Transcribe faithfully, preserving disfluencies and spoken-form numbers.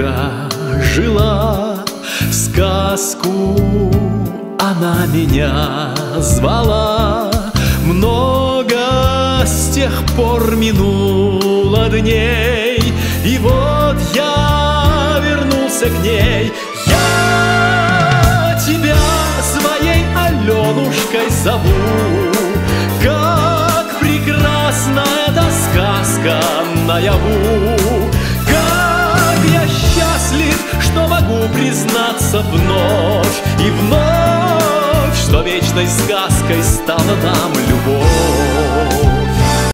Аленушка жила, в сказку она меня звала. Много с тех пор минуло дней, и вот я вернулся к ней. Я тебя своей Аленушкой зову, как прекрасна эта сказка наяву. Что могу признаться вновь и вновь, что вечной сказкой стала нам любовь.